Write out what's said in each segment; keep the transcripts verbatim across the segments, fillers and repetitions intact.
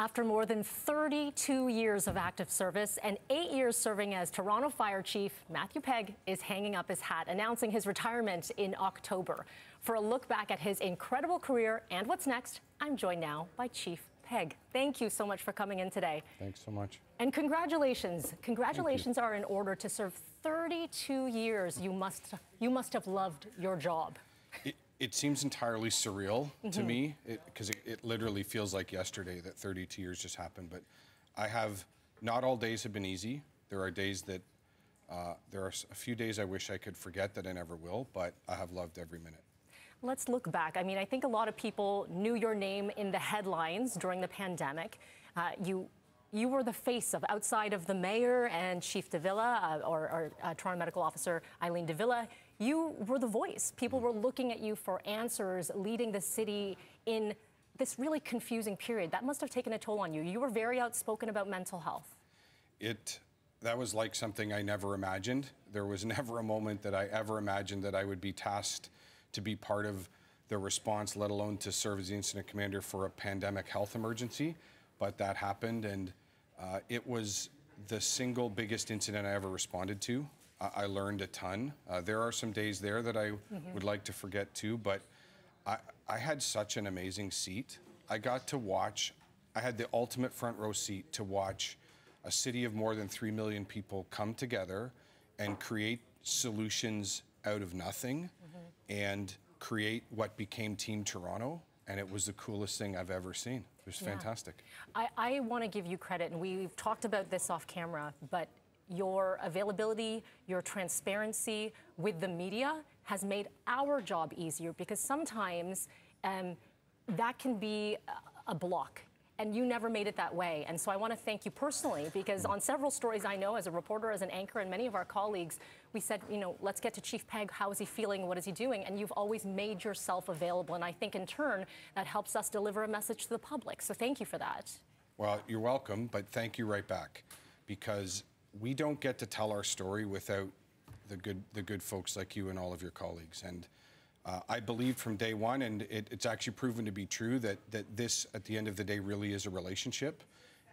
After more than thirty-two years of active service and eight years serving as Toronto Fire Chief, Matthew Pegg is hanging up his hat, announcing his retirement in October. For a look back at his incredible career and what's next, I'm joined now by Chief Pegg. Thank you so much for coming in today. Thanks so much. And congratulations. Congratulations are in order to serve thirty-two years. You must, you must have loved your job. It, it seems entirely surreal mm-hmm. to me, because it, it, it literally feels like yesterday that thirty-two years just happened. But I have, not all days have been easy. There are days that, uh, there are a few days I wish I could forget that I never will, but I have loved every minute. Let's look back. I mean, I think a lot of people knew your name in the headlines during the pandemic. Uh, you you were the face of, outside of the mayor and Chief de Villa, uh, or, or uh, Toronto Medical Officer Eileen de Villa, you were the voice. People were looking at you for answers, leading the city in this really confusing period. That must have taken a toll on you. You were very outspoken about mental health. It, that was like something I never imagined. There was never a moment that I ever imagined that I would be tasked to be part of the response, let alone to serve as the incident commander for a pandemic health emergency. But that happened, and uh, it was the single biggest incident I ever responded to. Uh, I learned a ton. Uh, there are some days there that I mm-hmm. would like to forget too, but I, I had such an amazing seat. I got to watch, I had the ultimate front row seat to watch a city of more than three million people come together and create solutions out of nothing. And create what became Team Toronto, and it was the coolest thing I've ever seen. It was yeah. fantastic. I, I want to give you credit, and we've talked about this off camera, but your availability, your transparency with the media has made our job easier, because sometimes um, that can be a, a block, and you never made it that way. And so I want to thank you personally, because on several stories I know as a reporter, as an anchor, and many of our colleagues, we said, you know, let's get to Chief Pegg. How is he feeling? What is he doing? And you've always made yourself available. And I think in turn, that helps us deliver a message to the public. So thank you for that. Well, you're welcome, but thank you right back, because we don't get to tell our story without the good, the good folks like you and all of your colleagues. And Uh, I believed from day one, and it, it's actually proven to be true, that, that this, at the end of the day, really is a relationship,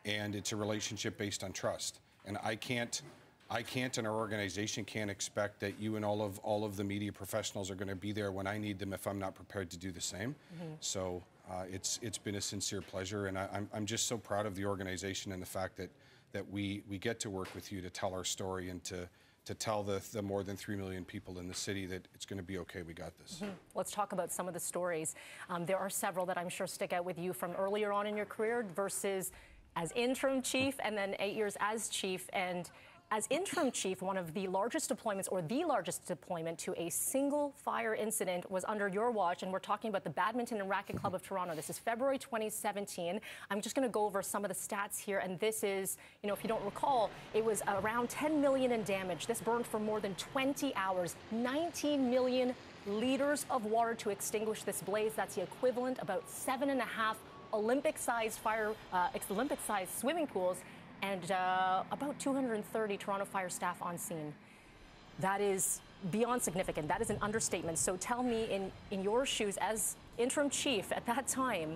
and it's a relationship based on trust. And I can't, I can't, and our organization can't expect that you and all of all of the media professionals are going to be there when I need them if I'm not prepared to do the same. Mm-hmm. So uh, it's it's been a sincere pleasure, and I, I'm I'm just so proud of the organization and the fact that that we we get to work with you to tell our story and to. to tell the, the more than three million people in the city that it's going to be okay, we got this. Mm-hmm. Let's talk about some of the stories. Um, there are several that I'm sure stick out with you from earlier on in your career versus as interim chief and then eight years as chief. And as interim chief, one of the largest deployments, or the largest deployment to a single fire incident, was under your watch, and we're talking about the Badminton and Racquet Club of Toronto. This is February twenty seventeen. I'm just going to go over some of the stats here, and this is, you know, if you don't recall, it was around ten million in damage. This burned for more than twenty hours, nineteen million liters of water to extinguish this blaze. That's the equivalent about seven and a half Olympic-sized fire, uh, Olympic-sized swimming pools, and uh, about two hundred thirty Toronto Fire staff on scene. That is beyond significant. That is an understatement. So tell me, in, in your shoes as interim chief at that time,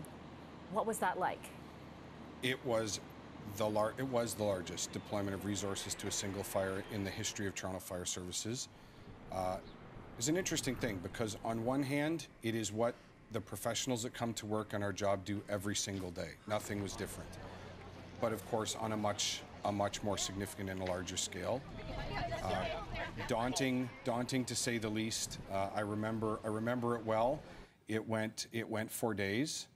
what was that like? It was the lar it was the largest deployment of resources to a single fire in the history of Toronto Fire Services. Uh, it's an interesting thing, because on one hand, it is what the professionals that come to work on our job do every single day. Nothing was different. But of course, on a much, a much more significant and a larger scale, uh, daunting, daunting to say the least. Uh, I remember, I remember it well. It went, it went four days,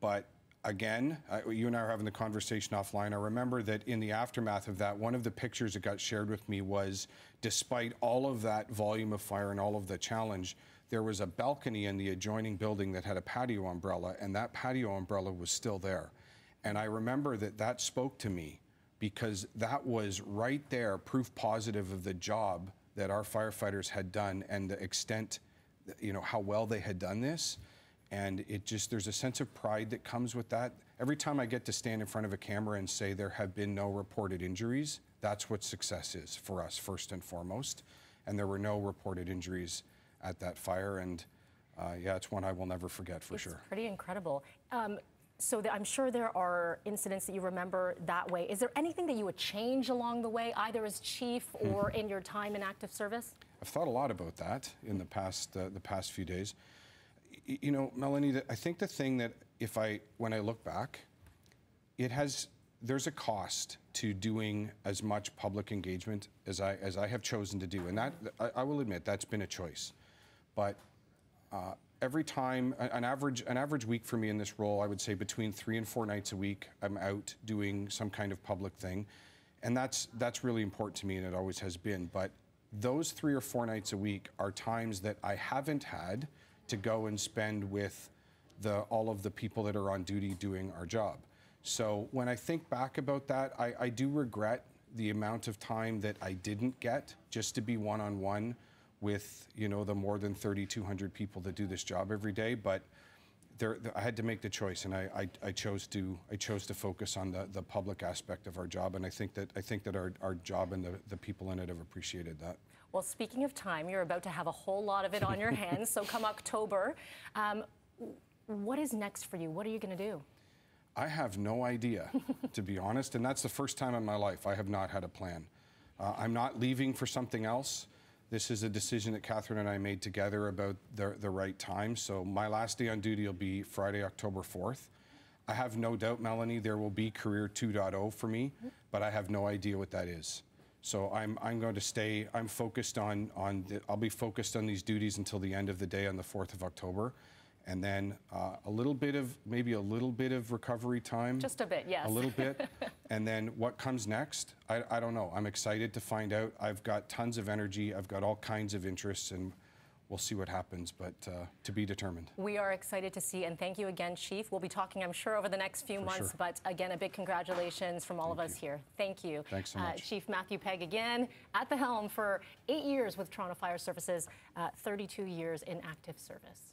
but again, uh, you and I were having the conversation offline. I remember that in the aftermath of that, one of the pictures that got shared with me was, despite all of that volume of fire and all of the challenge, there was a balcony in the adjoining building that had a patio umbrella, and that patio umbrella was still there. And I remember that that spoke to me, because that was right there, proof positive of the job that our firefighters had done and the extent, you know, how well they had done this. And it just, there's a sense of pride that comes with that. Every time I get to stand in front of a camera and say there have been no reported injuries, that's what success is for us, first and foremost. And there were no reported injuries at that fire. And uh, yeah, it's one I will never forget, for sure. It's pretty incredible. Um, So the, I'm sure there are incidents that you remember that way. Is there anything that you would change along the way, either as chief or in your time in active service? I've thought a lot about that in the past, uh, the past few days. Y you know, Melanie, I think the thing that if I, when I look back, it has, there's a cost to doing as much public engagement as I, as I have chosen to do. And that, I, I will admit, that's been a choice. But uh, every time, an average, an average week for me in this role, I would say between three and four nights a week, I'm out doing some kind of public thing. And that's, that's really important to me, and it always has been. But those three or four nights a week are times that I haven't had to go and spend with the, all of the people that are on duty doing our job. So when I think back about that, I, I do regret the amount of time that I didn't get just to be one-on-one with, you know, the more than thirty-two hundred people that do this job every day. But there, I had to make the choice, and I, I, I chose to I chose to focus on the, the public aspect of our job, and I think that I think that our, our job and the, the people in it have appreciated that. Well, speaking of time, you're about to have a whole lot of it on your hands. So come October, um, what is next for you? What are you going to do? I have no idea, to be honest, and that's the first time in my life I have not had a plan. Uh, I'm not leaving for something else. This is a decision that Catherine and I made together about the, the right time, so my last day on duty will be Friday, October fourth. I have no doubt, Melanie, there will be Career two point oh for me, but I have no idea what that is. So I'm, I'm going to stay, I'm focused on, on the, I'll be focused on these duties until the end of the day on the fourth of October. And then uh, a little bit of, maybe a little bit of recovery time. Just a bit, yes. A little bit. And then what comes next, I, I don't know. I'm excited to find out. I've got tons of energy. I've got all kinds of interests, and we'll see what happens, but uh, to be determined. We are excited to see, and thank you again, Chief. We'll be talking, I'm sure, over the next few For months, sure. but again, a big congratulations from all thank of us you. Here. Thank you. Thanks so much. Uh, Chief Matthew Pegg, again, at the helm for eight years with Toronto Fire Services, uh, thirty-two years in active service.